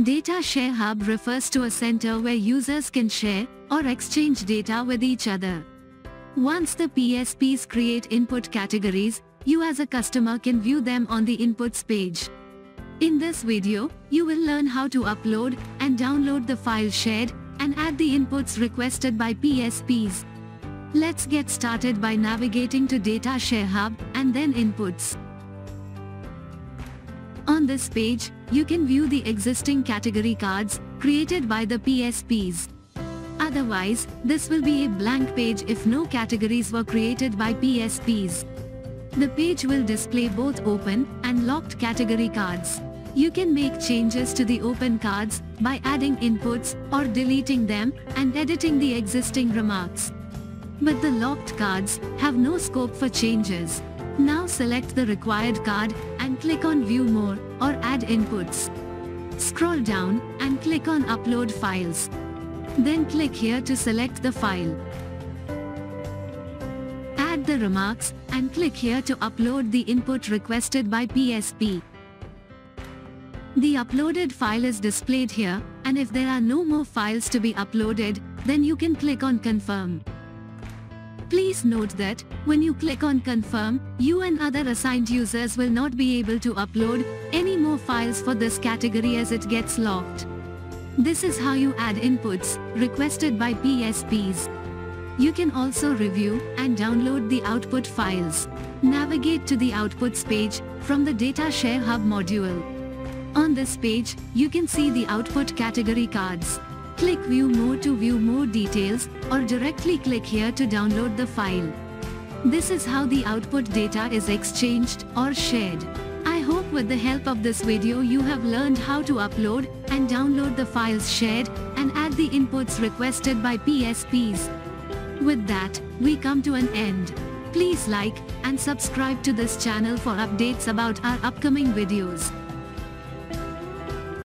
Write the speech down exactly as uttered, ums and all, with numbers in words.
DataShare Hub refers to a center where users can share or exchange data with each other. Once the P S Ps create input categories, you as a customer can view them on the inputs page. In this video, you will learn how to upload and download the file shared and add the inputs requested by P S Ps. Let's get started by navigating to DataShare Hub and then Inputs. On this page, you can view the existing category cards created by the P S Ps. Otherwise, this will be a blank page if no categories were created by P S Ps. The page will display both open and locked category cards. You can make changes to the open cards by adding inputs or deleting them and editing the existing remarks. But the locked cards have no scope for changes. Now select the required card and click on View More or Add Inputs. Scroll down and click on Upload Files. Then click here to select the file. Add the remarks and click here to upload the input requested by P S P. The uploaded file is displayed here, and if there are no more files to be uploaded, then you can click on Confirm. Please note that, when you click on Confirm, you and other assigned users will not be able to upload any more files for this category as it gets locked. This is how you add inputs requested by P S Ps. You can also review and download the output files. Navigate to the Outputs page from the DataShare Hub module. On this page, you can see the output category cards. Click View More to view more details, or directly click here to download the file. This is how the output data is exchanged or shared. I hope with the help of this video you have learned how to upload and download the files shared and add the inputs requested by P S Ps. With that, we come to an end. Please like and subscribe to this channel for updates about our upcoming videos.